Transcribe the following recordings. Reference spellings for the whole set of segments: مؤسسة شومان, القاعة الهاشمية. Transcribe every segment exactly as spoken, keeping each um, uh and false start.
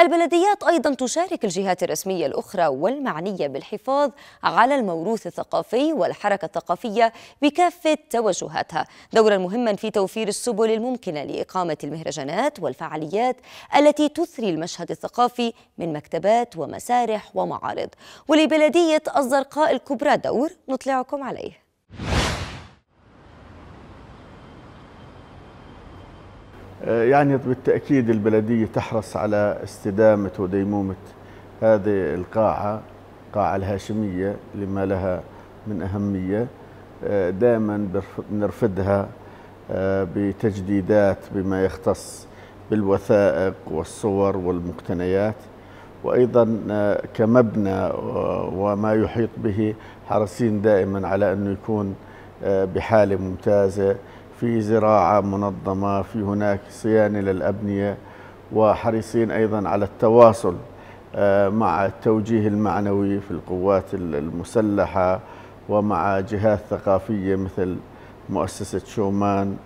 البلديات أيضا تشارك الجهات الرسمية الأخرى والمعنية بالحفاظ على الموروث الثقافي والحركة الثقافية بكافة توجهاتها، دورا مهما في توفير السبل الممكنة لإقامة المهرجانات والفعاليات التي تثري المشهد الثقافي من مكتبات ومسارح ومعارض. ولبلدية الزرقاء الكبرى دور نطلعكم عليه. يعني بالتأكيد البلدية تحرص على استدامة وديمومة هذه القاعة، القاعة الهاشمية، لما لها من أهمية. دائما نرفدها بتجديدات بما يختص بالوثائق والصور والمقتنيات، وأيضا كمبنى وما يحيط به حريصين دائما على أنه يكون بحالة ممتازة، في زراعة منظمة، في هناك صيانة للأبنية، وحريصين أيضا على التواصل مع التوجيه المعنوي في القوات المسلحة ومع جهات ثقافية مثل مؤسسة شومان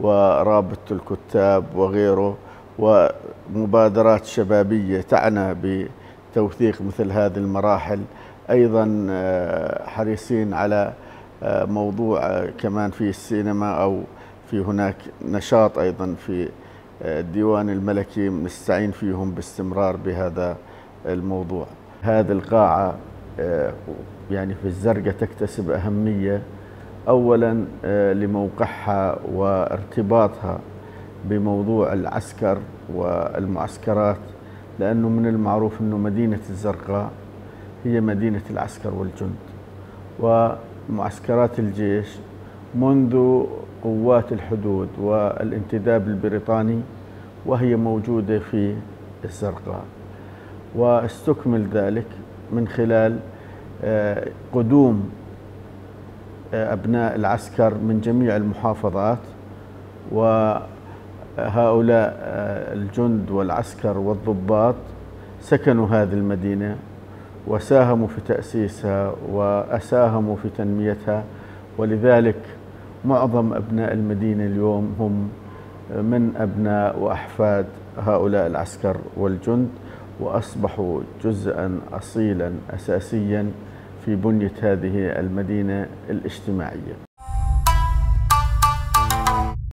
ورابطة الكتاب وغيره، ومبادرات شبابية تعنى بتوثيق مثل هذه المراحل. أيضا حريصين على موضوع كمان في السينما، أو في هناك نشاط أيضا في الديوان الملكي نستعين فيهم باستمرار بهذا الموضوع. هذه القاعة يعني في الزرقاء تكتسب أهمية أولا لموقعها وارتباطها بموضوع العسكر والمعسكرات، لأنه من المعروف أنه مدينة الزرقاء هي مدينة العسكر والجند، و معسكرات الجيش منذ قوات الحدود والانتداب البريطاني وهي موجودة في الزرقاء، واستكمل ذلك من خلال قدوم أبناء العسكر من جميع المحافظات، وهؤلاء الجند والعسكر والضباط سكنوا هذه المدينة وساهموا في تأسيسها وأساهموا في تنميتها، ولذلك معظم أبناء المدينة اليوم هم من أبناء وأحفاد هؤلاء العسكر والجند، وأصبحوا جزءا أصيلا أساسيا في بنية هذه المدينة الاجتماعية.